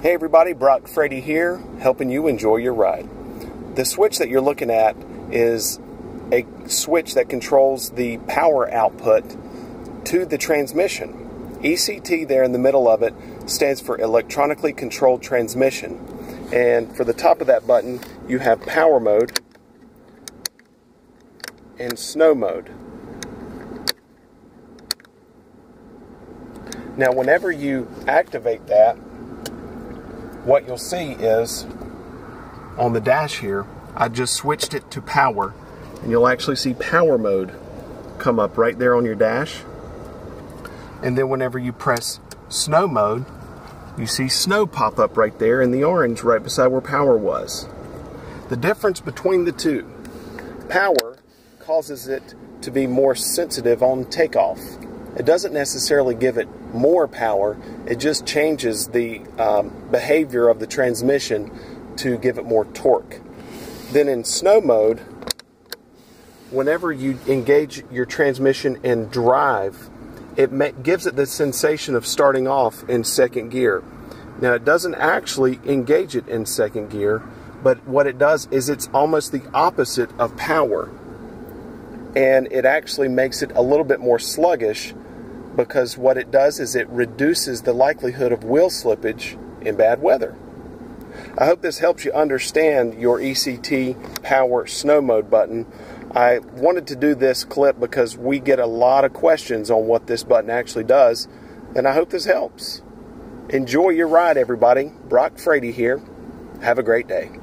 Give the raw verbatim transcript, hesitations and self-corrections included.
Hey everybody, Brock Frady here, helping you enjoy your ride. The switch that you're looking at is a switch that controls the power output to the transmission. E C T there in the middle of it stands for electronically controlled transmission. And for the top of that button, you have power mode and snow mode. Now, whenever you activate that, what you'll see is on the dash here, I just switched it to power, and you'll actually see power mode come up right there on your dash. And then whenever you press snow mode, you see snow pop up right there in the orange right beside where power was. The difference between the two, power causes it to be more sensitive on takeoff. It doesn't necessarily give it more power, it just changes the um, behavior of the transmission to give it more torque. Then in snow mode, whenever you engage your transmission and drive, it may, gives it the sensation of starting off in second gear. Now it doesn't actually engage it in second gear, but what it does is it's almost the opposite of power. And it actually makes it a little bit more sluggish, because what it does is it reduces the likelihood of wheel slippage in bad weather. I hope this helps you understand your E C T power snow mode button. I wanted to do this clip because we get a lot of questions on what this button actually does, and I hope this helps. Enjoy your ride, everybody. Brock Frady here. Have a great day.